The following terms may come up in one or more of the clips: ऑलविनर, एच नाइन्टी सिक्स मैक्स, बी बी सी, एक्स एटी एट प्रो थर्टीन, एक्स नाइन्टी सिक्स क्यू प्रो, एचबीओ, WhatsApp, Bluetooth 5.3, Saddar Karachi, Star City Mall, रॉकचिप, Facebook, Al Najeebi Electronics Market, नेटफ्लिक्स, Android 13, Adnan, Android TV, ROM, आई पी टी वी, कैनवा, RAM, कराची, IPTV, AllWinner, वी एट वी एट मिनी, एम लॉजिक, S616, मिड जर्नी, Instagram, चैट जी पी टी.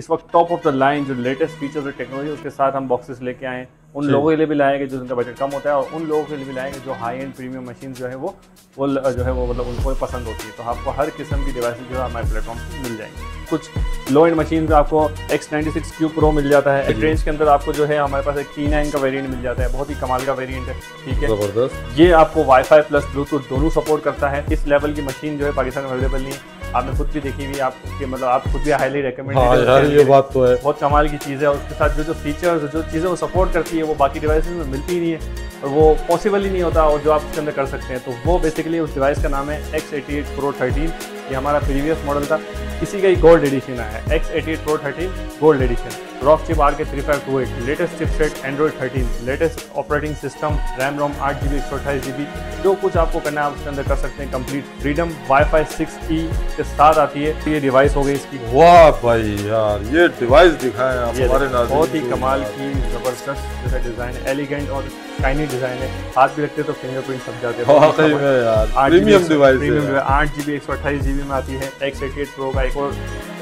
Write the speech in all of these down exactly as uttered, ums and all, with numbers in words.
इस वक्त top of the line जो लेटेस्ट फीचर्स और टेक्नोलॉजी उसके साथ हम बॉक्सेस लेके आए हैं। उन लोगों के लिए भी लाएंगे जो उनका बजट कम होता है और उन लोगों के लिए भी लाएंगे जो हाई एंड प्रीमियम मशीन जो है वो वो जो है वो मतलब उनको पसंद होती है। तो आपको हर किस्म की डिवाइस जो है हमारे प्लेटफॉर्म पर मिल जाएंगे। कुछ लो एंड मशीन का आपको एक्स नाइन्टी सिक्स क्यू प्रो मिल जाता है। रेंज के अंदर आपको जो है हमारे पास एक के नाइन का वेरिएंट मिल जाता है, बहुत ही कमाल का वेरिएंट है। ठीक है, जबरदस्त। ये आपको वाईफाई प्लस ब्लूटूथ दोनों सपोर्ट करता है। इस लेवल की मशीन जो है पाकिस्तान में अवेलेबल नहीं है। आपने खुद भी देखी हुई, आप मतलब आप खुद भी हाईली रेकमेंडेड। हाँ यार, ये बात तो है, बहुत कमाल की चीज़ है। और उसके साथ जो जो फीचर्स जो चीज़ें वो सपोर्ट करती है वो बाकी डिवाइस में मिलती ही नहीं है और वो पॉसिबल ही नहीं होता, और जो आप उसके अंदर कर सकते हैं। तो वो बेसिकली उस डिवाइस का नाम है एक्स एटी एट प्रो थर्टीन। ये हमारा प्रीवियस मॉडल था, इसी का ही गोल्ड एडिशन है एक्स एटी एट प्रो थर्टीन gold edition. रॉकचिप R K three five two eight latest chipset, Android thirteen latest operating system, RAM ROM आठ G B, एक सौ अट्ठाईस जी बी। जो कुछ आपको करना है आप उसके अंदर कर सकते हैं, complete freedom. Wifi six E के साथ आती है तो ये डिवाइस हो गई इसकी। वाह भाई यार, ये डिवाइस दिखाएं आप हमारे नाज़रीन, बहुत ही कमाल की जबरदस्त डिजाइन, एलिगेंट और शाइनी डिजाइन है। हाथ भी रखते तो फिंगरप्रिंट सब जाते हैं। प्रीमियम डिवाइस आठ जीबी एक सौ अट्ठाईस जीबी में आती है। एक्स एटी एट प्रो का एक और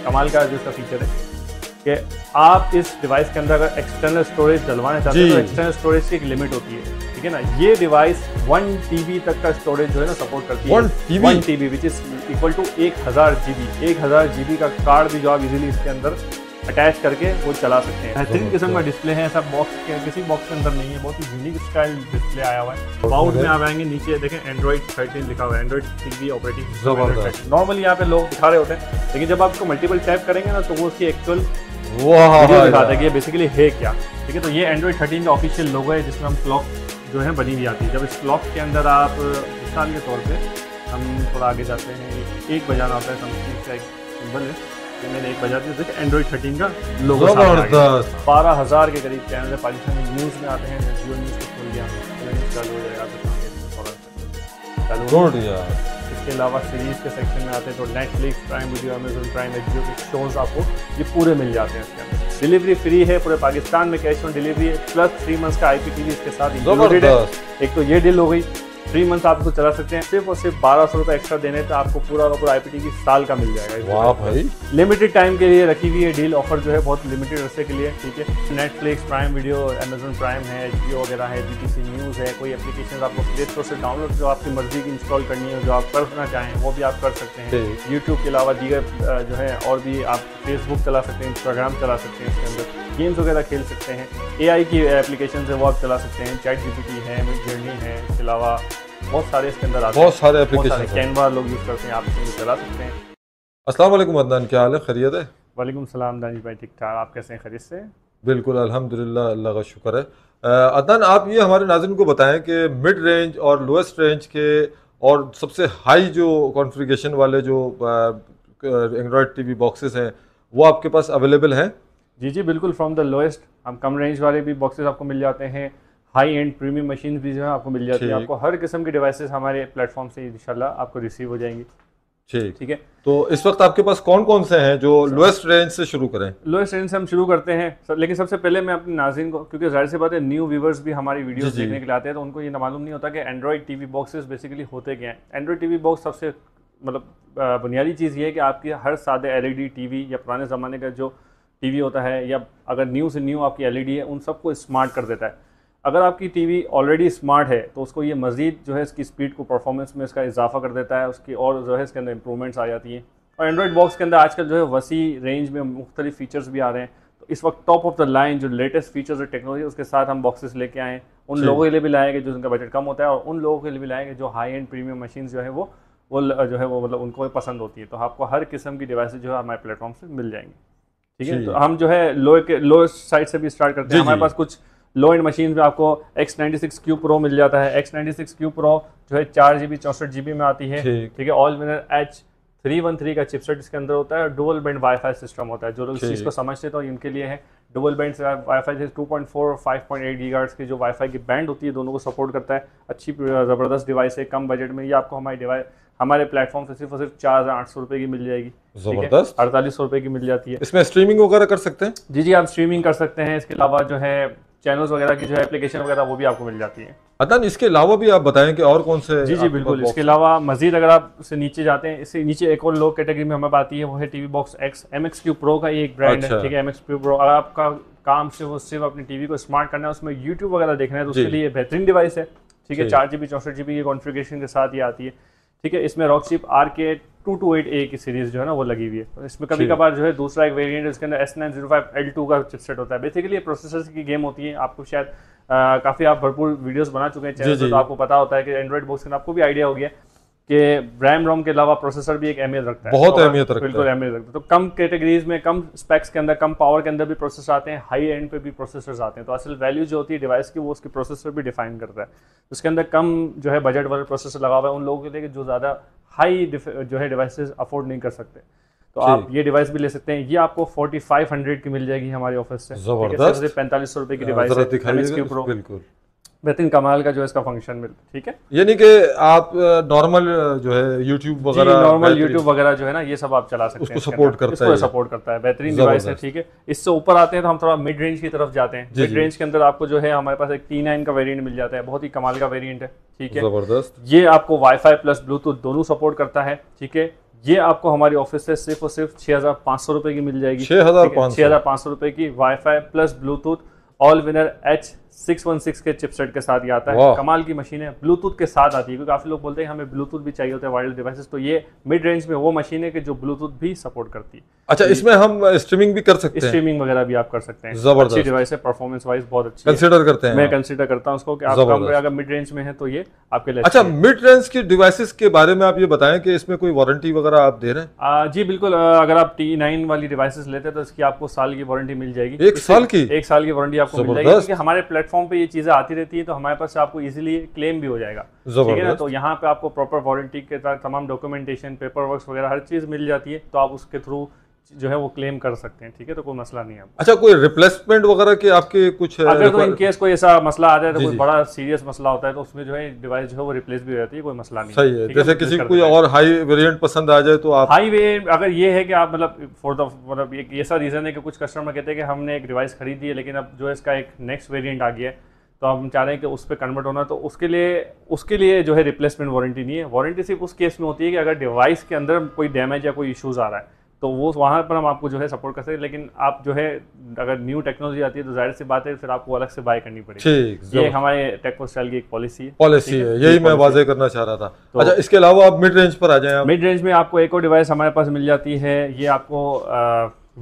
कमाल का जो इसका फीचर है कि आप इस डिवाइस के अंदर अगर एक्सटर्नल स्टोरेज डलवाना चाहते हैं तो एक्सटर्नल स्टोरेज की एक लिमिट होती है, ठीक है ना। ये डिवाइस वन टीबी तक का स्टोरेज जो है ना सपोर्ट करती है। One TB which is equal to एक हज़ार जी बी। एक हज़ार जी बी का कार्ड भी जो आप इजीली इसके अंदर अटैच करके वो चला सकते हैं। बेहतरीन किस्म का डिस्प्ले है, ऐसा बॉक्स के किसी बॉक्स के अंदर नहीं है। बहुत ही यूनिक स्टाइल डिस्प्ले आया हुआ है। अबाउट में आप आएंगे, नीचे देखें एंड्रॉइड थर्टीन लिखा हुआ है, एंड्रॉइड टीवी ऑपरेटिंग। नॉर्मली यहाँ पे लोग दिखा रहे होते हैं, लेकिन जब आप इसको मल्टीपल टैप करेंगे ना तो वो उसकी एक्चुअल वीडियो दिखाता है कि ये बेसिकली है क्या, ठीक है। तो ये एंड्रॉइड थर्टीन का ऑफिशियल लोगो है जिसमें हम क्लॉक जो है बनी हुई आती है। जब इस क्लॉक के अंदर आप मिसाल के तौर पे हम थोड़ा आगे जाते हैं, एक बजाना होता है, समथिंग का एक सिंबल है, ये मैंने एक बजा दिया। देखिए एंड्रॉइड थर्टीन का लोगो बारह हज़ार के करीब चैनल है पाकिस्तान में, न्यूज़ में आते हैं। जियो न्यूज़ को खोल दिया, चालू हो जाएगा, चालू हो गया। इसके अलावा सीरीज़ के सेक्शन में आते हैं तो नेटफ्लिक्स, prime video, Amazon Prime, एक्जियो के शोज़ आपको ये पूरे मिल जाते हैं इसके अंदर। डिलीवरी फ्री है पूरे पाकिस्तान में, कैश ऑन डिलीवरी है, प्लस थ्री मंथ्स का आई पी टी वी इसके साथ इंक्लूडेड है। एक तो ये डील हो गई, थ्री मंथ आप इसको चला सकते हैं। सिर्फ और सिर्फ बारह सौ रुपये एक्स्ट्रा देने तो आपको पूरा का पूरा आई पी टी वी साल का मिल जाएगा। वाह भाई, लिमिटेड टाइम के लिए रखी हुई है डील, ऑफर जो है बहुत लिमिटेड अरसे के लिए, ठीक है। नेटफ्लिक्स, prime video, Amazon prime है, जियो वगैरह है, बी बी सी न्यूज़ है। कोई एप्लीकेशन आपको प्ले स्टोर से डाउनलोड जो आपकी मर्जी की इंस्टॉल करनी है, जो आप करना चाहें वो भी आप कर सकते हैं। यूट्यूब के अलावा दीगर जो है और भी आप फेसबुक चला सकते हैं, इंस्टाग्राम चला सकते हैं, इसके अंदर गेम्स वगैरह खेल सकते हैं। ए आई की एप्लीकेशन है वो आप चला सकते हैं, चैट जी पी टी है, मिड जर्नी है, इसके अलावा बहुत सारे इसके अंदर आते हैं, बहुत सारे एप्लीकेशन हैं। कैनवा लोग यूज़ करते हैं, आप इसमें चला सकते हैं। अस्सलाम वालेकुम अदनान, क्या हाल है, खैरियत है? वालेकुम सलाम दानिश भाई, ठीक ठाक, आप कैसे हैं, खैरियत से? बिल्कुल अल्हम्दुलिल्लाह, अल्लाह का शुक्र है। अदनान, आप ये हमारे नाज़रीन को बताएं कि मिड रेंज और लोएस्ट रेंज के और सबसे हाई जो कॉन्फ़िगरेशन वाले जो एंड्रॉयड टीवी बॉक्सेस हैं वो आपके पास अवेलेबल हैं? जी जी बिल्कुल, फ्रॉम द लोएस्ट हम कम रेंज वाले भी बॉक्सेस आपको मिल जाते हैं, हाई एंड प्रीमियम मशीन भी जो है आपको मिल जाती है। आपको हर किस्म की डिवाइसेस हमारे प्लेटफॉर्म से इंशाल्लाह आपको रिसीव हो जाएंगी। ठीक ठीक है, तो इस वक्त आपके पास कौन कौन से हैं? जो लोएस्ट रेंज से शुरू करें। लोएस्ट रेंज से हम शुरू करते हैं सर, लेकिन सबसे पहले मैं अपने नाज़रीन को, क्योंकि जाहिर सी बात है न्यू व्यूवर्स भी हमारी वीडियोस देखने के लिए आते हैं तो उनको ये मालूम नहीं होता कि एंड्रॉयड टीवी बॉक्सेस बेसिकली होते क्या हैं। एंड्रॉयड टीवी बॉक्स सबसे मतलब बुनियादी चीज़ ये है कि आपकी हर सादे एल ई डी टीवी या पुराने ज़माने का जो टीवी होता है या अगर न्यू से न्यू आपकी एल ई डी है उन सबको स्मार्ट कर देता है। अगर आपकी टीवी ऑलरेडी स्मार्ट है तो उसको ये मज़ीद जो है इसकी स्पीड को, परफॉर्मेंस में इसका इजाफा कर देता है, उसकी और जो है इसके अंदर इंप्रूवमेंट्स आ जाती हैं। और एंड्रॉयड बॉक्स के अंदर आजकल जो है वसी रेंज में मुख्तलिफ फ़ीचर्स भी आ रहे हैं। तो इस वक्त टॉप ऑफ द लाइन जो लेटेस्ट फीचर्स और टेक्नोलॉजी उसके साथ हम बॉक्सेस लेके आएँ। उन लोगों के लिए भी लाएंगे जो उनका बजट कम होता है और उन लोगों के लिए भी लाएंगे जो हाई एंड प्रीमियम मशीन जो है वो वो जो है वो मतलब उनको पसंद होती है। तो आपको हर किस्म की डिवाइसेज जो है हमारे प्लेटफॉर्म से मिल जाएंगी, ठीक है। तो हम जो है लो के लो साइड से भी स्टार्ट करते हैं। हमारे पास कुछ लो एंड मशीन में आपको एक्स नाइन्टी सिक्स क्यू प्रो मिल जाता है। एक्स नाइन्टी सिक्स क्यू प्रो जो है चार जी बी चौंसठ जी बी में आती है, ठीक है। ऑलविनर H three one three का चिपसेट इसके अंदर होता है और डुअल बैंड वाईफाई सिस्टम होता है। जो लोग इस चीज़ को समझते तो इनके लिए है। डुअल बैंड से वाईफाई से टू पॉइंट फोर और फाइव पॉइंट एट गीगाहर्ट्ज़ की जो वाईफाई की बैंड होती है दोनों को सपोर्ट करता है। अच्छी ज़बरदस्त डिवाइस है, कम बजट में ये आपको हमारी डिवाइस हमारे प्लेटफॉर्म से सिर्फ और सिर्फ चार हज़ार आठ सौ रुपये की मिल जाएगी, जबरदस्त अड़तालीस सौ रुपये की मिल जाती है। इसमें स्ट्रीमिंग वगैरह कर सकते हैं? जी जी, आप स्ट्रीमिंग कर सकते हैं। इसके अलावा जो है चैनल्स वगैरह की जो है एप्लीकेशन वगैरह वो भी आपको मिल जाती है। अदन इसके अलावा भी आप बताएं कि और कौन से? जी जी बिल्कुल, इसके अलावा मजीद अगर आप इससे नीचे जाते हैं, इससे नीचे एक और लो कैटेगरी में हमें आती है, वो है TV box X. M X Q pro का ये एक ब्रांड है, ठीक है। एम एक्स क्यू प्रो अगर आपका काम सिर्फ और सिर्फ अपनी टीवी को स्मार्ट करना है, उसमें यूट्यूब वगैरह देखना है तो उसके लिए बेहतरीन डिवाइस है, ठीक है। चार जी बी चौंसठ जी बी की कॉन्फ़िगरेशन के साथ ये आती है, ठीक है। इसमें रॉकचिप R K two two eight A की सीरीज़ जो है ना वो लगी हुई है। इसमें कभी कभार जो है दूसरा एक वेरिएंट इसके अंदर S nine zero five L two का चिपसेट होता है। बेसिकली ये प्रोसेसर्स की गेम होती है। आपको शायद आ, काफ़ी आप भरपूर वीडियोस बना चुके हैं चैनल पर, तो आपको पता होता है कि एंड्रॉइड बॉक्स का आपको भी आइडिया हो गया कि रैम रोम के अलावा प्रोसेसर भी एक अहमियत रखता है, बहुत अहमियत रखता है, बिल्कुल अहमियत रखता है। तो कम कैटेगरीज में, कम स्पेक्स के अंदर, कम पावर के अंदर भी प्रोसेसर आते हैं, हाई एंड पे भी प्रोसेसर्स आते हैं। तो असल वैल्यू जो होती है डिवाइस की वो उसके प्रोसेसर भी डिफाइन करता है। उसके अंदर कम जो है बजट वाले प्रोसेसर लगा हुआ है उन लोगों के लिए जो ज़्यादा हाई जो है डिवाइसेस अफोर्ड नहीं कर सकते, तो आप ये डिवाइस भी ले सकते हैं। ये आपको पैंतालीस सौ की मिल जाएगी हमारी ऑफिस से, जबरदस्त पैंतालीस सौ रुपए की डिवाइस है, बिल्कुल बेहतरीन कमाल का जो है इसका फंक्शन मिल, ठीक है। यानी कि आप नॉर्मल जो है यूट्यूब वगैरह नॉर्मल यूट्यूब वगैरह जो है ना ये सब आप चला सकते हैं, उसको सपोर्ट करता है, सपोर्ट करता है, बेहतरीन डिवाइस है, ठीक है। इससे ऊपर आते हैं तो हम थोड़ा मिड रेंज की तरफ जाते हैं। मिड रेंज के अंदर आपको जो है हमारे पास एक के नाइन का वेरिएंट मिल जाता है, बहुत ही कमाल का वेरिएंट है, ठीक है, जबरदस्त। ये आपको वाईफाई प्लस ब्लूटूथ दोनों सपोर्ट करता है, ठीक है। ये आपको हमारी ऑफिस से सिर्फ और सिर्फ छः हज़ार पाँच सौ रुपये की मिल जाएगी, छः हज़ार पाँच सौ रुपये की WiFi plus Bluetooth ऑलविनर H six one six के चिपसेट के साथ ये आता है। कमाल की मशीन है, ब्लूटूथ के साथ आती है, क्योंकि काफ़ी लोग बोलते हैं हमें ब्लूटूथ भी चाहिए होता है वायरलेस डिवाइसेस, तो ये मिड रेंज में वो मशीन है कि जो ब्लूटूथ भी सपोर्ट करती है। अच्छा, इसमें हम स्ट्रीमिंग भी कर सकते हैं, स्ट्रीमिंग वगैरह भी आप कर सकते हैं, जबरदस्त डिवाइस है, परफॉर्मेंस वाइज बहुत अच्छी कंसीडर करते हैं, मैं कंसीडर करता हूँ उसको कि आप कम अगर मिड रेंज में है तो ये आपके लिए। अच्छा, मिड रेंज की डिवाइसेस के बारे में आप ये बताएं कि इसमें कोई वारंटी वगैरह आप दे रहे हैं? जी बिल्कुल, अगर आप टी नाइन वाली डिवाइसेस लेते हैं तो इसकी आपको साल की वारंटी मिल जाएगी, एक साल की एक साल की वारंटी आपको मिल जाएगी, क्योंकि हमारे प्लेटफॉर्म पे ये चीजें आती रहती है तो हमारे पास आपको इजीली क्लेम भी हो जाएगा, ठीक है ना। तो यहाँ पे आपको प्रॉपर वारंटी के साथ तमाम डॉक्यूमेंटेशन, पेपर वर्क्स वगैरह हर चीज मिल जाती है, तो आप उसके थ्रू जो है वो क्लेम कर सकते हैं, ठीक है, तो कोई मसला नहीं है। अच्छा, कोई रिप्लेसमेंट वगैरह के आपके कुछ अगर तो इन केस कोई ऐसा मसला आ जाए तो कोई बड़ा सीरियस मसला होता है तो उसमें जो है डिवाइस जो है वो रिप्लेस भी हो जाती है, कोई मसला नहीं, सही है। जैसे किसी को कोई और हाई वेरिएंट पसंद आ जाए तो आप हाई वेरिएंट अगर ये है कि आप मतलब फॉर द मतलब एक ऐसा रीजन है कि कुछ कस्टमर कहते हैं कि हमने एक डिवाइस खरीदी है लेकिन अब जो है इसका एक नेक्स्ट वेरिएंट आ गया है तो हम चाह रहे हैं कि उस पर कन्वर्ट होना, तो उसके लिए उसके लिए जो है रिप्लेसमेंट वारंटी नहीं है। वारंटी सिर्फ उस केस में होती है कि अगर डिवाइस के अंदर कोई डैमेज या कोई इशूज़ आ रहा है तो वो वहाँ पर हम आपको जो है सपोर्ट कर सकते हैं, लेकिन आप जो है अगर न्यू टेक्नोलॉजी आती है तो जाहिर सी बात है फिर आपको अलग से बाय करनी पड़ेगी। ये हमारे टेक फोर स्टाइल की एक पॉलिसी है, पॉलिसी है, यही मैं वाजे करना चाह रहा था। तो अच्छा, इसके अलावा आप मिड रेंज पर आ जाए। मिड रेंज में आपको एक और डिवाइस हमारे पास मिल जाती है, ये आपको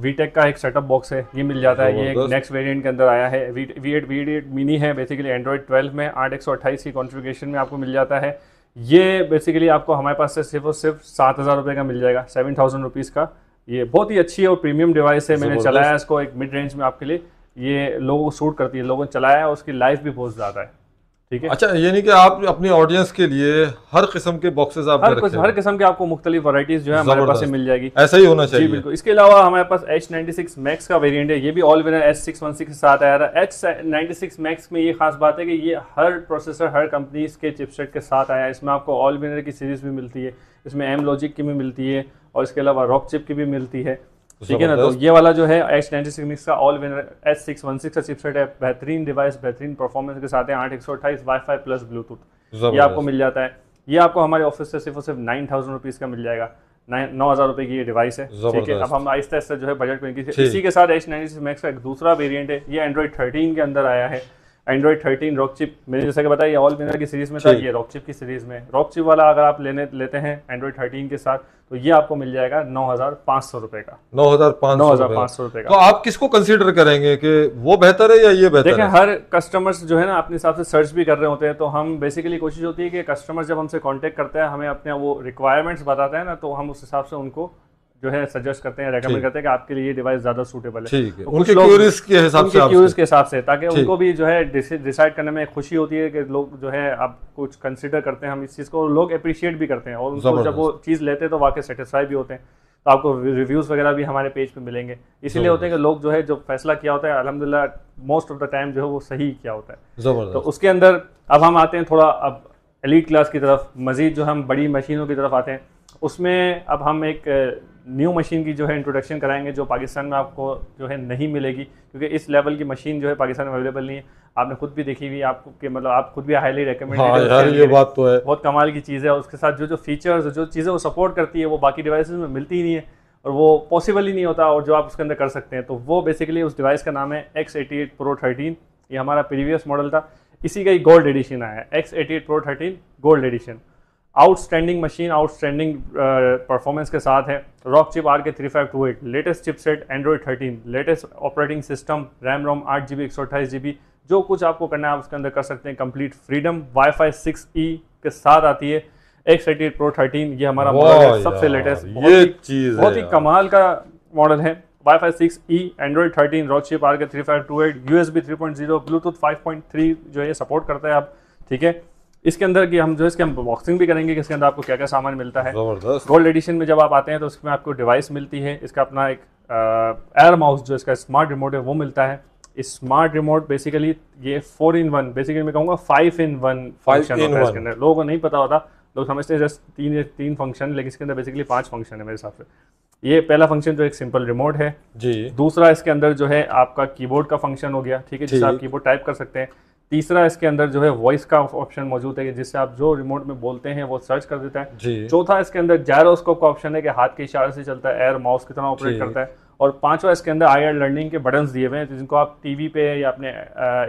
वीटेक का एक सेटअप बॉक्स है, ये मिल जाता है, ये एक नेक्स्ट वेरिएंट के अंदर आया है, वी एट वी एट मिनी है, बेसिकली एंड्रॉइड ट्वेल्व में आठ एक सौ अट्ठाईस की कॉन्फ़िगरेशन में आपको मिल जाता है। ये बेसिकली आपको हमारे पास से सिर्फ और सिर्फ सात हज़ार रुपये का मिल जाएगा, सेवन थाउजेंड रुपीज़ का। ये बहुत ही अच्छी और प्रीमियम डिवाइस है, मैंने चलाया इसको एक मिड रेंज में आपके लिए, ये लोगों को सूट करती है, लोगों ने चलाया, उसकी लाइफ भी बहुत ज़्यादा है, ठीक है। अच्छा, यानी कि आप अपने ऑडियंस के लिए हर किस्म के बॉक्सेस आप हर कुछ हर किस्म के आपको मुख्तलिफ वैरायटीज जो है हमारे पास से मिल जाएगी, ऐसा ही होना चाहिए, जी बिल्कुल। इसके अलावा हमारे पास एच नाइन्टी सिक्स मैक्स का वेरिएंट है, ये भी ऑलविनर S six one six के साथ आया था। एच नाइन्टी सिक्स मैक्स में ये खास बात है कि ये हर प्रोसेसर हर कंपनीज के चिपसेट के साथ आया है। इसमें आपको ऑलविनर की सीरीज भी मिलती है, इसमें एम लॉजिक की भी मिलती है और इसके अलावा रॉकचिप की भी मिलती है, ठीक है ना। तो ये वाला जो है एच नाइन्टी सिक्स मैक्स का Allwinner S six one six का चिपसेट है, बेहतरीन डिवाइस, बेहतरीन परफॉर्मेंस के साथ है, आठ एक सौ अट्ठाईस वाई फाई प्लस ब्लूटूथ, ये आपको मिल जाता है। ये आपको हमारे ऑफिस से सिर्फ और सिर्फ नाइन थाउजेंड रुपीज़ का मिल जाएगा, नाइन नौ हज़ार रुपये की ये डिवाइस है, ठीक है। अब हम आहिस्ता आहिस्ता जो है बजट को इंक्रीज। इसी के साथ एच नाइन्टी सिक्स मैक्स का एक दूसरा वेरिएंट है, ये एंड्रॉइड थर्टीन के अंदर आया है, एंड्रॉइड थर्टीन रॉकचिप, मैंने जैसा कि बताया ये ऑल विनर की सीरीज़ में था, ये रॉकचिप की सीरीज़ में। रॉकचिप वाला अगर आप लेने लेते हैं एंड्रॉइड थर्टीन के साथ तो ये आपको मिल जाएगा नौ हज़ार पाँच सौ रुपये का, नौ हज़ार पाँच सौ रुपये का। तो आप किसको कंसीडर करेंगे कि वो बेहतर है या ये बेहतर है? देखें, हर कस्टमर्स जो है ना अपने हिसाब से सर्च भी कर रहे होते हैं, तो हम बेसिकली कोशिश होती है कि कस्टमर जब हमसे कॉन्टैक्ट करते हैं, हमें अपने वो रिक्वायरमेंट्स बताते हैं ना, तो हम उस हिसाब से उनको जो है सजेस्ट करते हैं, रेकमेंड करते हैं कि आपके लिए ये डिवाइस ज़्यादा सूटेबल है, ठीक है, उनके क्यूरीज के हिसाब से, क्यूरीज के हिसाब से, ताकि उनको भी जो है डिसाइड करने में खुशी होती है कि लोग जो है आप कुछ कंसीडर करते हैं, हम इस चीज़ को लोग अप्रिशिएट भी करते हैं और उनको जब वो चीज़ लेते हैं तो वाकई सेटिस्फाई भी होते हैं। तो आपको रिव्यूज़ वगैरह भी हमारे पेज पे मिलेंगे, इसीलिए होते हैं कि लोग जो है जो फैसला किया होता है अल्हम्दुलिल्लाह मोस्ट ऑफ द टाइम जो है वो सही किया होता है। तो उसके अंदर अब हम आते हैं थोड़ा अब एलीट क्लास की तरफ, मजीद जो हम बड़ी मशीनों की तरफ आते हैं। उसमें अब हम एक न्यू मशीन की जो है इंट्रोडक्शन कराएंगे, जो पाकिस्तान में आपको जो है नहीं मिलेगी, क्योंकि इस लेवल की मशीन जो है पाकिस्तान में अवेलेबल नहीं है। आपने खुद भी देखी हुई, आपको के मतलब आप खुद भी हाईली रिकमेंडेड। हाँ यार, ये बात तो है, बहुत कमाल की चीज़ है। उसके साथ जो जो फीचर्स, जो चीज़ें वो सपोर्ट करती है वो बाकी डिवाइसेस में मिलती ही नहीं है, और वो पॉसिबल ही नहीं होता, और जो आप उसके अंदर कर सकते हैं। तो वो बेसिकली उस डिवाइस का नाम है एक्स एटी एट प्रो थर्टीन। ये हमारा प्रीवियस मॉडल था, इसी का ही गोल्ड एडिशन आया है, एक्स एटी एट प्रो थर्टीन gold edition. Outstanding machine, outstanding performance के साथ है। रॉकचिप R K three five two eight latest chipset, Android thirteen latest operating system, RAM ROM आठ जी बी, एक सौ अट्ठाईस G B, जो कुछ आपको करना है आप उसके अंदर कर सकते हैं, complete freedom. Wifi six E के साथ आती है एक्स एटी एट प्रो थर्टीन। ये हमारा मॉडल है, सबसे लेटेस्ट, ये चीज़ बहुत ही कमाल का मॉडल है। Wifi six E, Android thirteen, रॉकचिप R K three five two eight, U S B three point zero, bluetooth five point three जो है सपोर्ट करता है आप, ठीक है। इसके अंदर की हम जो इसके हम बॉक्सिंग भी करेंगे कि इसके अंदर आपको क्या क्या सामान मिलता है। गोल्ड एडिशन में जब आप आते हैं तो उसमें आपको डिवाइस मिलती है, इसका अपना एक एयर माउस जो इसका स्मार्ट रिमोट है वो मिलता है। स्मार्ट रिमोट बेसिकली ये फोर इन वन, बेसिकली मैं कहूँगा फाइव इन वन फंक्शन होता है इसके अंदर। लोगों को नहीं पता होता, लोग समझते हैं जस्ट तीन तीन फंक्शन, लेकिन इसके अंदर बेसिकली पांच फंक्शन है मेरे हिसाब से। ये पहला फंक्शन जो एक सिंपल रिमोट है जी। दूसरा इसके अंदर जो है आपका कीबोर्ड का फंक्शन हो गया, ठीक है, जिससे आप कीबोर्ड टाइप कर सकते हैं। तीसरा इसके अंदर जो है वॉइस का ऑप्शन मौजूद है, जिससे आप जो रिमोट में बोलते हैं वो सर्च कर देता है। चौथा इसके अंदर जायरोस्कोप का ऑप्शन है कि हाथ के इशारे से चलता है, एयर माउस की तरह ऑपरेट करता है। और पांचवा इसके अंदर आई आर लर्निंग के बटन्स दिए हुए हैं, तो जिनको आप टीवी पे या अपने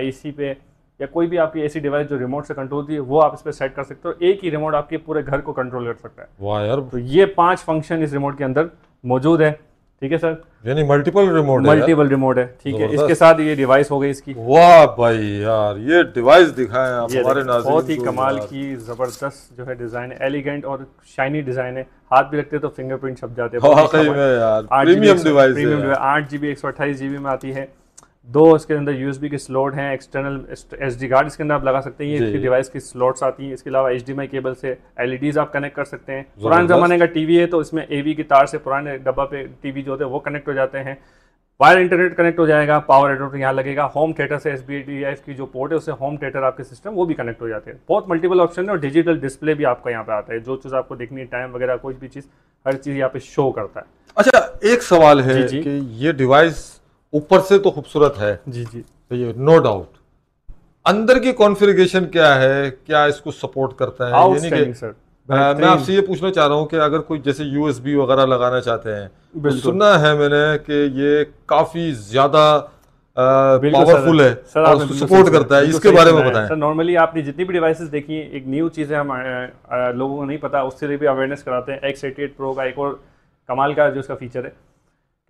एसी पे या कोई भी आपकी एसी डिवाइस जो रिमोट से कंट्रोल होती है वो आप इस पे सेट कर सकते हो। एक ही रिमोट आपके पूरे घर को कंट्रोल कर सकता है। वाह यार, तो ये पांच फंक्शन इस रिमोट के अंदर मौजूद है, ठीक है सर, यानी मल्टीपल रिमोट मल्टीपल रिमोट है, ठीक है। इसके साथ ये डिवाइस हो गई इसकी। वाह भाई यार, ये डिवाइस दिखाएं आप हमारे नाज़रीन, बहुत ही कमाल की जबरदस्त जो है डिजाइन, एलिगेंट और शाइनी डिजाइन है। हाथ भी रखते तो फिंगरप्रिंट छप जाते हैं। आठ जीबी एक सौ अट्ठाईस जीबी में आती है। दो इसके अंदर यूएसबी के स्लॉट हैं, एक्सटर्नल एसडी कार्ड इसके अंदर आप लगा सकते हैं, इसकी डिवाइस की स्लॉट्स आती हैं। इसके अलावा एचडीएमआई केबल से एलईडीज आप कनेक्ट कर सकते हैं। पुराने जमाने का टीवी है तो इसमें एवी की तार से पुराने डब्बा पे टीवी जो होते हैं वो कनेक्ट हो जाते हैं। वायर इंटरनेट कनेक्ट हो जाएगा, पावर एडोप्टर यहाँ लगेगा। होम थिएटर से एसबीडीएफ की जो पोर्ट है उससे होम थिएटर आपके सिस्टम वो भी कनेक्ट हो जाते हैं। बहुत मल्टीपल ऑप्शन है, और डिजिटल डिस्प्ले भी आपका यहाँ पे आता है, जो चीज़ आपको देखनी, टाइम वगैरह कोई भी चीज़, हर चीज़ यहाँ पे शो करता है। अच्छा, एक सवाल है कि ये डिवाइस ऊपर से तो खूबसूरत है जी जी, तो ये नो डाउट, अंदर की कॉन्फ़िगरेशन क्या है, क्या इसको सपोर्ट करता है? Outstanding sir. मैं आपसे ये पूछना चाह रहा हूँ कि अगर कोई जैसे यूएसबी वगैरह लगाना चाहते हैं, तो सुना है मैंने कि ये काफ़ी ज़्यादा पावरफुल है सर, और सपोर्ट करता है, इसके बारे में बताएं। सर नॉर्मली आपने जितनी भी डिवाइसेस देखी, एक न्यू चीज़ है, हम लोगों को नहीं पता, उससे लिए भी अवेयरनेस कराते हैं। एक्स एटी एट प्रो का एक और कमाल का जो इसका फीचर है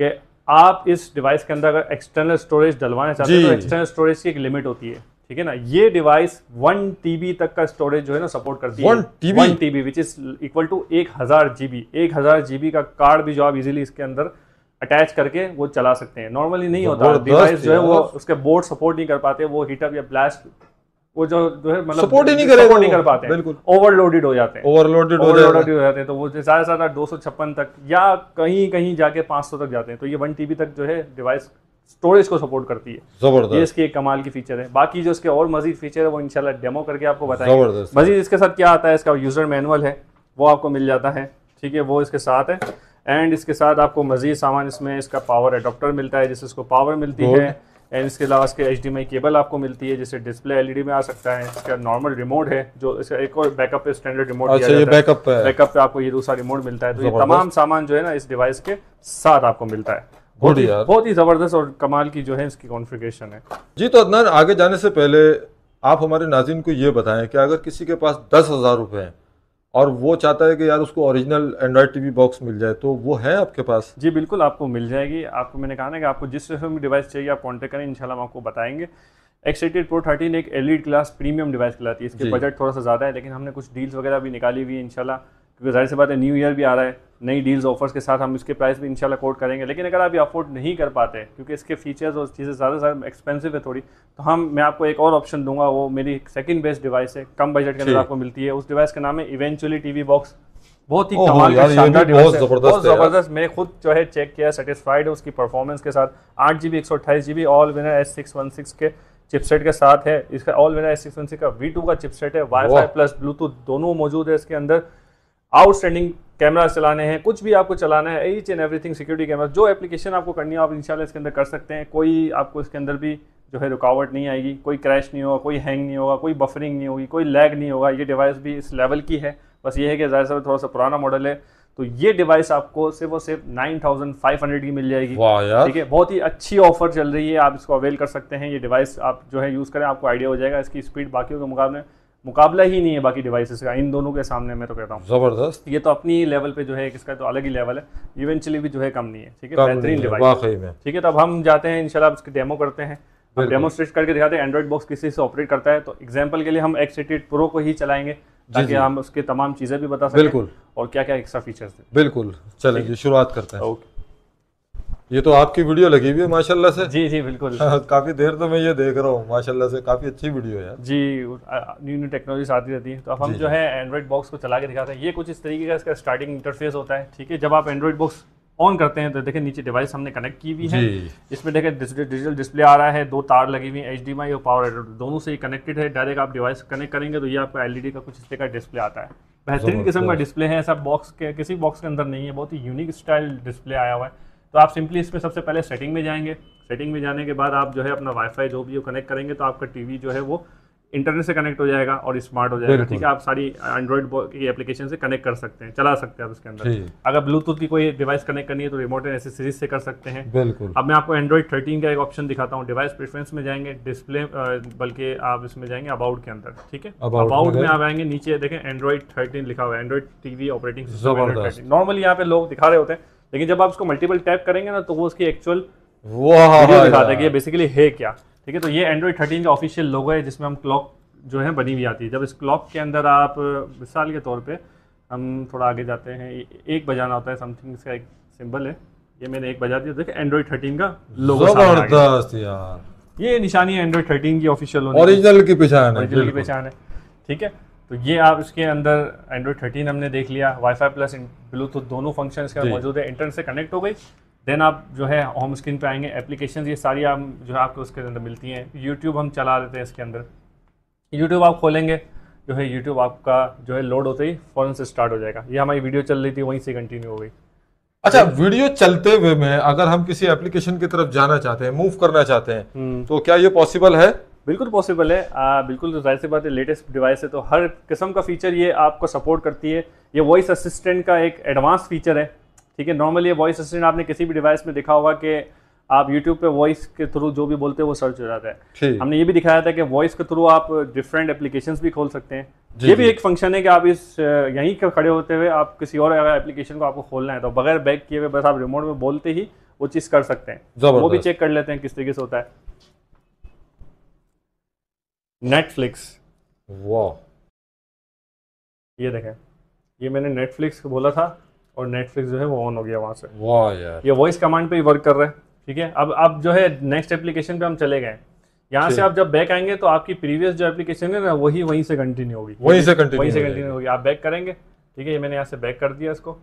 कि आप इस डिवाइस के अंदर अगर एक्सटर्नल स्टोरेज डलवाना चाहते हैं तो एक्सटर्नल स्टोरेज की एक लिमिट होती है, ठीक है ना। ये डिवाइस वन टीबी तक का स्टोरेज जो है ना सपोर्ट करती है। One TB which is equal to एक हज़ार जीबी। एक हजार जीबी का कार्ड भी जो आप इजीली इसके अंदर अटैच करके वो चला सकते हैं, नॉर्मली नहीं होता। डिवाइस जो है वो उसके बोर्ड सपोर्ट नहीं कर पाते, वो हीटअप या ब्लास्ट वो जो जो है मतलब सपोर्ट ही नहीं सपोर्ट नहीं कर पाते, बिल्कुल ओवरलोडेड हो जाते हैं ओवरलोडेड हो जाते हैं तो वो ज़्यादा से ज़्यादा दो सौ छप्पन तक या कहीं कहीं जाके पाँच सौ तक जाते हैं। तो ये वन टीबी तक जो है डिवाइस स्टोरेज को सपोर्ट करती है। जबरदस्त, ये इसकी एक कमाल की फीचर है। बाकी जो इसके और मजीद फीचर है वो इंशाल्लाह डेमो करके आपको बताएंगे। मजीद इसके साथ क्या आता है, इसका यूज़र मैनुअल है वो आपको मिल जाता है, ठीक है, वो इसके साथ है। एंड इसके साथ आपको मजीद सामान, इसमें इसका पावर एडोप्टर मिलता है जिससे इसको पावर मिलती है, एंड इसके अलावा इसके एचडीएमआई केबल आपको मिलती है जिससे डिस्प्ले एलईडी में आ सकता है। इसका नॉर्मल रिमोट है जो इसका एक और बैकअप पे स्टैंडर्ड रिमोट दिया जाता है। बैकअप पे बैकअप पे आपको ये दूसरा रिमोट मिलता है। तो ये तमाम सामान जो है ना इस डिवाइस के साथ आपको मिलता है। बहुत ही जबरदस्त और कमाल की जो है इसकी कॉन्फ़िगरेशन है जी। तो अदनान, आगे जाने से पहले आप हमारे नाज़रीन को ये बताएं कि अगर किसी के पास दस हज़ार रुपये हैं और वो चाहता है कि यार उसको ओरिजिनल एंड्रॉयड टीवी बॉक्स मिल जाए, तो वो है आपके पास? जी बिल्कुल, आपको मिल जाएगी। आपको मैंने कहा ना कि आपको जिस तरह की डिवाइस चाहिए आप कांटेक्ट करें, इंशाल्लाह हम आपको बताएंगे। एक्स एटी एट प्रो थर्टीन एक एलिट क्लास प्रीमियम डिवाइस कहलाती है। इसके बजट थोड़ा सा ज़्यादा है, लेकिन हमने कुछ डील्स वगैरह भी निकाली हुई है इंशाल्लाह, क्योंकि जाहिर सी बात है न्यू ईयर भी आ रहा है, नई डील्स ऑफर्स के साथ हम इसके प्राइस भी इंशाल्लाह कोट करेंगे। लेकिन अगर आप ये अफोर्ड नहीं कर पाते क्योंकि इसके फीचर्स और चीज़ें ज़्यादा ज़्यादा एक्सपेंसिव है थोड़ी, तो हम मैं आपको एक और ऑप्शन दूंगा, वो मेरी सेकंड बेस्ट डिवाइस है, कम बजट के अंदर आपको मिलती है। उस डिवाइस का नाम है इवेंचुअली टीवी बॉक्स। बहुत ही कमाल का शानदार डिवाइस है, बहुत ज़बरदस्त। मैंने खुद जो है चेक किया, सेटिस्फाइड है उसकी परफॉर्मेंस के साथ। आठ जी बी एक सौ अट्ठाईस G B ऑलविनर S six one six के चिपसेट के साथ है। इसका ऑलविनर S six one six का वी टू का चिपसेट है। वाई फाई प्लस ब्लूटूथ दोनों मौजूद है इसके अंदर। आउटस्टैंडिंग कैमरा चलाने हैं, कुछ भी आपको चलाना है, each and everything security camera, जो एप्लीकेशन आपको करनी है आप इंशाल्लाह इसके अंदर कर सकते हैं। कोई आपको इसके अंदर भी जो है रुकावट नहीं आएगी, कोई क्रैश नहीं होगा, कोई हैंग नहीं होगा, कोई बफरिंग नहीं होगी, कोई लैग नहीं होगा। ये डिवाइस भी इस लेवल की है, बस ये है कि ज़ाहिर सा थोड़ा सा पुराना मॉडल है। तो ये डिवाइस आपको सिर्फ और सिर्फ नाइन थाउजेंड फाइव हंड्रेड की मिल जाएगी। ठीक है, बहुत ही अच्छी ऑफर चल रही है, आप इसको अवेल कर सकते हैं। ये डिवाइस आप जो है यूज़ करें, आपको आइडिया हो जाएगा। इसकी स्पीड बाकियों के मुकाबले मुकाबला ही नहीं है बाकी डिवाइसेस का इन दोनों के सामने, मैं तो कहता हूँ ज़बरदस्त। ये तो अपनी ही लेवल पे जो है इसका तो अलग ही लेवल है, इवेंचुअली भी जो है कम नहीं है। ठीक है, बेहतरीन डिवाइस। ठीक है, तो अब हम जाते हैं इंशाल्लाह इसकी डेमो करते हैं, डेमोस्ट्रेट करके दिखाते हैं एंड्रॉइड बॉक्स किसी से ऑपरेट करता है। तो एग्जाम्पल के लिए हम एक्स अट्ठासी एट प्रो को ही चलाएंगे ताकि हम उसके तमाम चीज़ें भी बता सकें, बिल्कुल, और क्या क्या एक्स्ट्रा फीचर्स हैं। बिल्कुल, चलेंगे, शुरुआत करते हैं। ओके, ये तो आपकी वीडियो लगी हुई है माशाल्लाह से। जी जी बिल्कुल काफ़ी देर तो मैं ये देख रहा हूँ, माशाल्लाह से काफ़ी अच्छी वीडियो है जी। न्यू न्यू टेक्नोलॉजीज आती रहती है। तो अब हम जो है एंड्रॉइड बॉक्स को चला के दिखाते हैं। ये कुछ इस तरीके का इसका स्टार्टिंग इंटरफेस होता है। ठीक है, जब आप एंड्रॉइड बॉक्स ऑन करते हैं तो देखें नीचे डिवाइस हमने कनेक्ट की हुई है, इसमें देखें डिजिटल डिस्प्ले आ रहा है, दो तार लगी हुई है, एचडीएमआई और पावर एडप्टर, दोनों से ही कनेक्टेड है। डायरेक्ट आप डिवाइस कनेक्ट करेंगे तो ये आपका एलईडी का कुछ इस तरह का डिस्प्ले आता है। बेहतरीन किस्म का डिस्प्ले है, ऐसा बॉक्स के किसी बॉक्स के अंदर नहीं है, बहुत ही यूनिक स्टाइल डिस्प्ले आया हुआ है। तो आप सिंपली इसमें सबसे पहले सेटिंग में जाएंगे, सेटिंग में जाने के बाद आप जो है अपना वाईफाई जो भी कनेक्ट करेंगे तो आपका टीवी जो है वो इंटरनेट से कनेक्ट हो जाएगा और स्मार्ट हो जाएगा। ठीक है, आप सारी एंड्रॉइड की एप्लीकेशन से कनेक्ट कर सकते हैं, चला सकते हैं आप इसके अंदर। अगर ब्लूटूथ की कोई डिवाइस कनेक्ट करनी है तो रिमोट एंड एक्सेसरीज से कर सकते हैं। बिल्कुल, अब मैं आपको एंड्रॉइड थर्टीन का एक ऑप्शन दिखाता हूँ। डिवाइस प्रेफरेंस में जाएंगे, डिस्प्ले बल्कि आप इसमें जाएंगे अबाउट के अंदर। ठीक है, अबाउट में आप आएंगे, नीचे देखें एंड्रॉइड थर्टीन लिखा हुआ है, Android TV operating system. Normally यहाँ पे लोग दिखा रहे होते हैं, लेकिन जब आप उसको मल्टीपल टैप करेंगे ना तो वो उसकी एक्चुअल वीडियो दिखाता है कि ये बेसिकली है क्या। ठीक है, तो ये एंड्रॉइड थर्टीन का ऑफिशियल लोगो है जिसमें हम क्लॉक जो है बनी हुई आती है। जब इस क्लॉक के अंदर आप मिसाल के तौर पे हम थोड़ा आगे जाते हैं, एक बजाना होता है समथिंग, इसका एक सिंबल है, ये मैंने एक बजा दिया। देखिए एंड्रॉइड थर्टीन का लोगो जबरदस्त यार, ये निशानी है एंड्रॉइड थर्टीन की ऑफिशियल ओरिजिनल की पहचान है, ओरिजिनल की पहचान है। ठीक है, तो ये आप इसके अंदर एंड्रॉइड थर्टीन हमने देख लिया, वाईफाई प्लस ब्लूटूथ दोनों फंक्शन इसके मौजूद है, इंटरनेट से कनेक्ट हो गई। देन आप जो है होम स्क्रीन पे आएंगे, एप्लीकेशंस ये सारी आप जो है आपको उसके अंदर मिलती हैं। यूट्यूब हम चला लेते हैं इसके अंदर, यूट्यूब आप खोलेंगे जो है यूट्यूब आपका जो है लोड होते ही फ़ौरन से स्टार्ट हो जाएगा। ये हमारी वीडियो चल रही थी वहीं से कंटिन्यू हो गई। अच्छा, वीडियो चलते हुए में अगर हम किसी एप्लीकेशन की तरफ जाना चाहते हैं, मूव करना चाहते हैं, तो क्या ये पॉसिबल है? बिल्कुल पॉसिबल है, आ, बिल्कुल। तो जाहिर सी बात है लेटेस्ट डिवाइस है तो हर किस्म का फीचर ये आपको सपोर्ट करती है। ये वॉइस असिस्टेंट का एक एडवांस फीचर है। ठीक है, नॉर्मली वॉइस असिस्टेंट आपने किसी भी डिवाइस में देखा होगा कि आप यूट्यूब पे वॉइस के थ्रू जो भी बोलते हैं वो सर्च हो जाता है। हमने ये भी दिखाया था कि वॉइस के थ्रू आप डिफरेंट एप्लीकेशंस भी खोल सकते हैं। ये भी एक फंक्शन है कि आप इस यहीं के खड़े होते हुए आप किसी और एप्लीकेशन को आपको खोलना है तो बगैर बैक किए हुए बस आप रिमोट में बोलते ही वो चीज़ कर सकते हैं। वो भी चेक कर लेते हैं किस तरीके से होता है। नेटफ्लिक्स, वाह, ये देखें, ये मैंने नेटफ्लिक्स को बोला था और नेटफ्लिक्स जो है वो ऑन हो गया वहाँ से। वाह यार, ये वॉइस कमांड पे ही वर्क कर रहा है। ठीक है, अब आप जो है नेक्स्ट एप्लीकेशन पे हम चले गए। यहाँ से आप जब बैक आएंगे तो आपकी प्रीवियस जो एप्लीकेशन है ना वही वहीं से कंटिन्यू होगी, वहीं से कंटिन्यू वहीं से कंटिन्यू होगी। आप बैक करेंगे, ठीक है, ये मैंने यहाँ से बैक कर दिया इसको।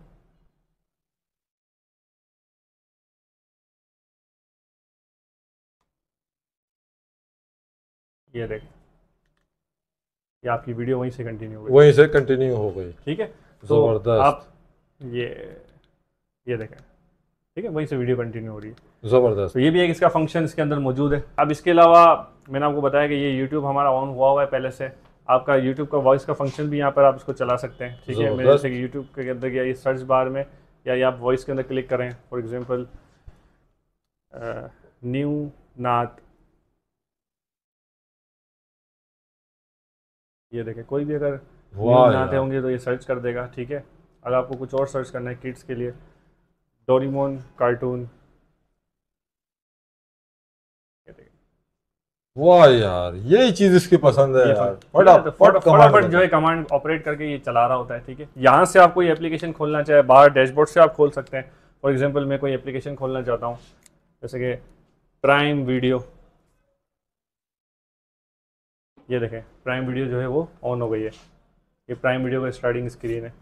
ये देख, ये आपकी वीडियो वहीं से कंटिन्यू हो गई, वहीं से कंटिन्यू हो गई। ठीक है, तो आप ये ये देखें, ठीक है, वहीं से वीडियो कंटिन्यू हो रही है। ज़बरदस्त, तो ये भी एक इसका फंक्शन इसके अंदर मौजूद है। अब इसके अलावा मैंने आपको बताया कि ये YouTube हमारा ऑन हुआ हुआ है पहले से, आपका YouTube का वॉइस का फंक्शन भी यहाँ पर आप इसको चला सकते हैं। ठीक है, मेरे से यूट्यूब के अंदर गया, ये सर्च बार में या ये आप वॉइस के अंदर क्लिक करें, फॉर एग्जाम्पल न्यू नाथ, ये देखें, कोई भी अगर न्यू नाथ होंगे तो ये सर्च कर देगा। ठीक है, अगर आपको कुछ और सर्च करना है किड्स के लिए, डोरेमोन कार्टून, वाह यार, यही चीज़ इसकी पसंद है यार। फटाफट जो है कमांड ऑपरेट करके ये चला रहा होता है। ठीक है, यहाँ से आप कोई एप्लीकेशन खोलना चाहे बाहर डैशबोर्ड से आप खोल सकते हैं। फॉर एग्जांपल मैं कोई एप्लीकेशन खोलना चाहता हूँ जैसे कि प्राइम वीडियो, ये देखें प्राइम वीडियो जो है वो ऑन हो गई है। ये प्राइम वीडियो का स्टार्टिंग स्क्रीन है।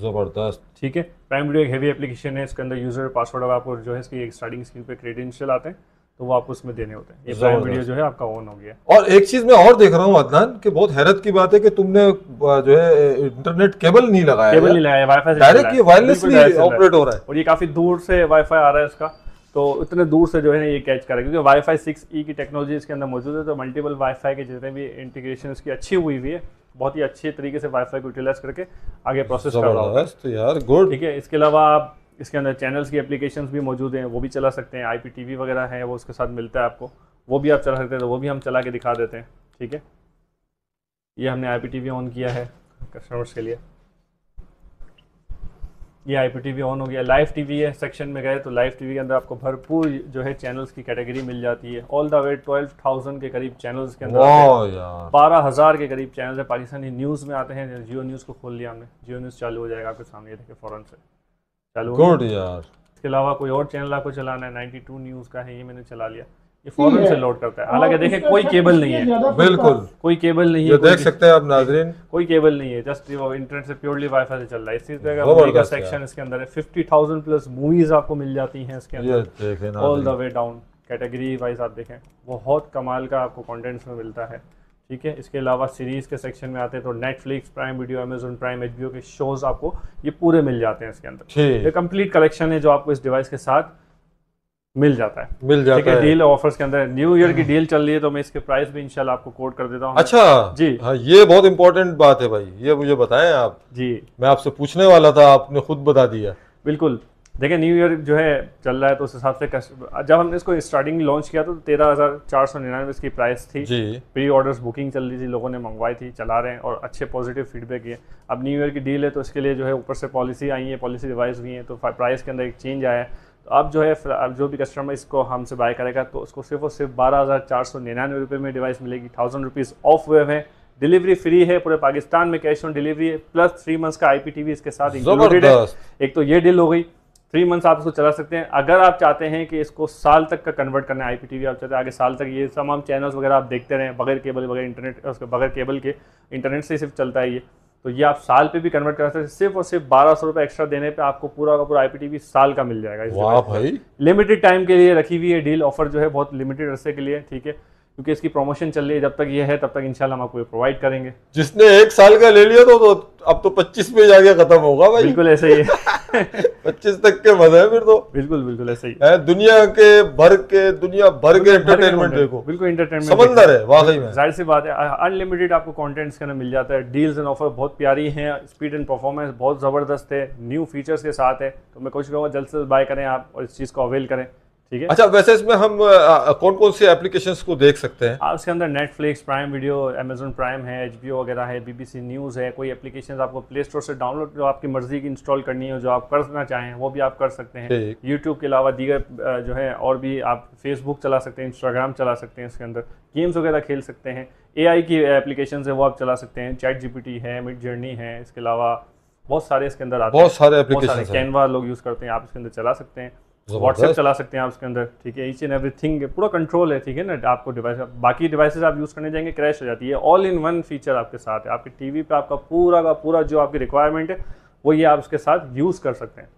ज़बरदस्त, ठीक है, प्राइम वीडियो एक हैवी एप्लीकेशन है, इसके अंदर यूज़र पासवर्ड और आपको जो है इसकी एक स्टार्टिंग स्क्रीन पे क्रेडेंशियल आते हैं तो वो आपको उसमें देने होते हैं। ये प्राइम वीडियो जो है आपका ऑन हो गया। और एक चीज मैं और देख रहा हूँ अदनान कि बहुत हैरत की बात है कि तुमने जो है इंटरनेट केबल नहीं लगाया, केबल नहीं लगाया, वाईफाई से डायरेक्ट ये वायरलेसली ऑपरेट हो रहा है और ये काफी दूर से वाईफाई आ रहा है इसका, तो इतने दूर से जो है ये कैच करेगा क्योंकि वाईफाई सिक्स ई की टेक्नोलॉजी इसके अंदर मौजूद है। तो मल्टीपल वाईफाई के जितने भी इंटीग्रेशन इसकी अच्छी हुई हुई है, बहुत ही अच्छे तरीके से वाईफाई को यूटिलाइज करके आगे प्रोसेस कर रहा है यार, गुड। ठीक है, इसके अलावा आप इसके अंदर चैनल्स की एप्लीकेशंस भी मौजूद हैं, वो भी चला सकते हैं। आईपीटीवी वगैरह है वो उसके साथ मिलता है आपको, वो भी आप चला सकते हैं, तो वो भी हम चला के दिखा देते हैं। ठीक है, ये हमने आईपीटीवी ऑन किया है कस्टमर्स के लिए, ये आईपीटीवी ऑन हो गया। लाइव टीवी है सेक्शन में गए तो लाइव टीवी के अंदर आपको भरपूर जो है चैनल्स की कैटेगरी मिल जाती है। All the way twelve thousand के करीब चैनल्स के अंदर, बारह हज़ार के करीब चैनल्स है। पाकिस्तानी न्यूज़ में आते हैं, जियो न्यूज़ को खोल लिया हमने, जियो न्यूज़ चालू हो जाएगा आपके सामने, देखिए फ़ौरन से गुड यार। इसके अलावा कोई और चैनल आपको चलाना है, नाइंटी टू न्यूज़ का है, ये मैंने चला लिया, ये फॉरन से लोड करता है। हालांकि देखें कोई केबल नहीं है, बिल्कुल कोई केबल नहीं है, देख सकते हैं आप नाज़रीन, कोई केबल नहीं है, जस्ट इंटरनेट से प्योरली वाईफाई से चल रहा है। इसी तरह का सेक्शन इसके अंदर है, फिफ्टी थाउजेंड प्लस मूवीज आपको मिल जाती हैं इसके अंदर, all the way down category wise आप देखें, बहुत कमाल का आपको कॉन्टेंट्स में मिलता है। ठीक है, इसके अलावा सीरीज़ के सेक्शन में आते हैं तो नेटफ्लिक्स, prime video, Amazon prime, एचबीओ के शोज़ आपको ये पूरे मिल जाते हैं इसके अंदर। ये कंप्लीट कलेक्शन है जो आपको इस डिवाइस के साथ मिल जाता है, मिल जाता ठीक है। डील ऑफर्स के अंदर न्यू ईयर की डील चल रही है, तो मैं इसके प्राइस भी इंशाल्लाह आपको कोट कर देता हूँ। अच्छा जी, हाँ, ये बहुत इंपॉर्टेंट बात है भाई, ये मुझे बताएं आप जी, मैं आपसे पूछने वाला था, आपने खुद बता दिया। बिल्कुल, देखिए न्यू ईयर जो है चल रहा है तो उस हिसाब से जब हमने इसको स्टार्टिंग लॉन्च किया तो तेरह हज़ार चार सौ निन्यानवे इसकी प्राइस थी जी। प्री ऑर्डर्स बुकिंग चल रही थी, लोगों ने मंगवाई थी, चला रहे हैं और अच्छे पॉजिटिव फीडबैक है। अब न्यू ईयर की डील है तो इसके लिए जो है ऊपर से पॉलिसी आई है, पॉलिसी रिवाइज हुई है, तो प्राइस के अंदर एक चेंज आया है। तो अब जो है अब जो भी कस्टमर इसको हमसे बाय करेगा तो उसको सिर्फ और सिर्फ बारह हज़ार चार सौ निन्यानवे रुपये में डिवाइस मिलेगी। थाउजेंड रुपीज़ ऑफ वेव है, डिलीवरी फ्री है, पूरे पाकिस्तान में कैश ऑन डिलीवरी है, प्लस थ्री मंथ्स का आई पी टी वी इसके साथ इंक्लूडेड है। एक तो ये डील हो गई, थ्री मंथ्स आप इसको चला सकते हैं। अगर आप चाहते हैं कि इसको साल तक का कन्वर्ट करना है, आई पी टी वी आप चाहते हैं आगे साल तक ये तमाम चैनल्स वगैरह आप देखते रहें बगैर केबल बगैर इंटरनेट उसके बगैर केबल के इंटरनेट से सिर्फ चलता है ये, तो ये आप साल पे भी कन्वर्ट कर सकते हैं। सिर्फ और सिर्फ बारह सौ रुपये एक्स्ट्रा देने पे आपको पूरा का पूरा आई पी टी वी साल का मिल जाएगा। वाह भाई, लिमिटेड टाइम के लिए रखी हुई है डील, ऑफर जो है बहुत लिमिटेड अरसे के लिए। ठीक है, क्योंकि इसकी प्रमोशन चल रही है, जब तक ये है तब तक इंशाल्लाह हम आपको ये प्रोवाइड करेंगे। जिसने एक साल का ले लिया तो, तो अब तो पच्चीस पे जाके खत्म होगा भाई। बिल्कुल ऐसे ही पच्चीस तक के मजा है फिर तो। बिल्कुल बिल्कुल ऐसे ही है, दुनिया के भर के दुनिया भर के एंटरटेनमेंट देखो, बिल्कुल एंटरटेनमेंट समंदर है वाकई में, जाहिर सी बात है। अनलिमिटेड आपको कॉन्टेंट्स के मिल जाता है, डील्स एंड ऑफर बहुत प्यारी हैं, स्पीड एंड परफॉर्मेंस बहुत ज़बरदस्त है, न्यू फीचर्स के साथ है, तो मैं कोशिश करूँगा जल्द से जल्द बाय करें आप और इस चीज़ को अवेल करें। ठीक है, अच्छा वैसे इसमें हम आ, कौन कौन से एप्लीकेशंस को देख सकते हैं? इसके अंदर नेटफ्लिक्स, prime video, Amazon prime है, एचबीओ वगैरह है, बीबीसी न्यूज़ है। कोई एप्लीकेशंस आपको प्ले स्टोर से डाउनलोड जो आपकी मर्जी की इंस्टॉल करनी हो, जो आप करना चाहें वो भी आप कर सकते हैं। यूट्यूब के अलावा दीगर जो है और भी आप फेसबुक चला सकते हैं, इंस्टाग्राम चला सकते हैं, इसके अंदर गेम्स वगैरह खेल सकते हैं। एआई की एप्लीकेशंस है वो आप चला सकते हैं, चैट जीपीटी है, मिड जर्नी है, इसके अलावा बहुत सारे इसके अंदर आते हैं, बहुत सारे एप्लीकेशंस। कैनवा लोग यूज़ करते हैं, आप इसके अंदर चला सकते हैं, व्हाट्सएप चला सकते हैं आप उसके अंदर। ठीक है, ईच एंड एवरीथिंग पूरा कंट्रोल है। ठीक है ना, आपको डिवाइस बाकी डिवाइसेस आप यूज़ करने जाएंगे क्रैश हो जाती है, ऑल इन वन फीचर आपके साथ है। आपके टीवी पे आपका पूरा का पूरा जो आपकी रिक्वायरमेंट है वो ये आप उसके साथ यूज़ कर सकते हैं।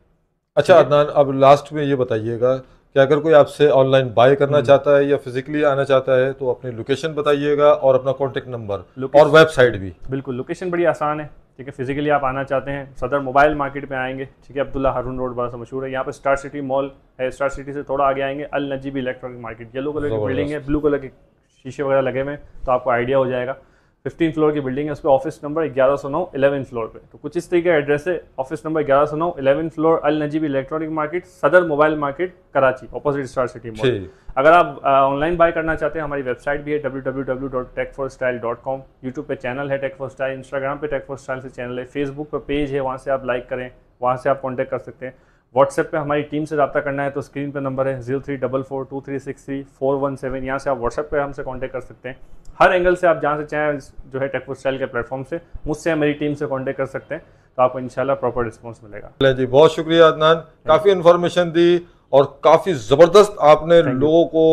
अच्छा अदनान, अब लास्ट में ये बताइएगा कि अगर कोई आपसे ऑनलाइन बाय करना चाहता है या फिजिकली आना चाहता है तो अपनी लोकेशन बताइएगा और अपना कॉन्टेक्ट नंबर और वेबसाइट भी। बिल्कुल, लोकेशन बड़ी आसान है। ठीक है, फिजिकली आप आना चाहते हैं सदर मोबाइल मार्केट में आएंगे। ठीक है, अब्दुल्ला हारून रोड बड़ा सा मशहूर है। यहाँ पर स्टार सिटी मॉल है, स्टार सिटी से थोड़ा आगे आएंगे Al Najibi electronic market, yellow colour की बिल्डिंग है, ब्लू कलर के शीशे वगैरह लगे हुए हैं तो आपको आइडिया हो जाएगा। फिफ्टीन फ्लोर की बिल्डिंग है, उस पर ऑफिस नंबर ग्यारह सौ नौ इलेवन फ्लोर पर, तो कुछ इस तरीके का एड्रेस है, ऑफिस नंबर ग्यारह सौ नौ eleven floor Al Najibi electronic market Saddar mobile market कराची opposite star city mall. अगर आप ऑनलाइन बाय करना चाहते हैं हमारी वेबसाइट भी है W W W dot tech four style dot com. YouTube पे चैनल है टेक फोर स्टाइल, इंस्टाग्राम पे टेक फोर स्टाइल से चैनल है, फेसबुक पे पेज है, वहाँ से आप लाइक करें, वहाँ से आप कॉन्टैक्ट कर सकते हैं। व्हाट्सएप पे हमारी टीम से रब्ता करना है तो स्क्रीन पे नंबर है zero three double four two three six three four one seven, यहाँ से आप व्हाट्सएप पे हमसे कॉन्टैक्ट कर सकते हैं। हर एंगल से आप जहाँ से चाहें जो है टेक फोर स्टाइल के प्लेटफॉर्म से मुझसे मेरी टीम से कॉन्टैक्ट कर सकते हैं, तो आपको इंशाल्लाह प्रॉपर रिस्पॉन्स मिलेगा। जी बहुत शुक्रिया अदनान, काफ़ी इन्फॉर्मेशन दी और काफ़ी ज़बरदस्त आपने लोगों को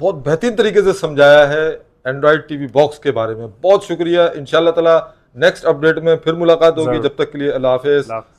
बहुत बेहतरीन तरीके से समझाया है एंड्रॉयड टीवी बॉक्स के बारे में। बहुत शुक्रिया, इंशाल्लाह ताला नेक्स्ट अपडेट में फिर मुलाकात होगी, जब तक के लिए अल्लाह हाफ़िज़।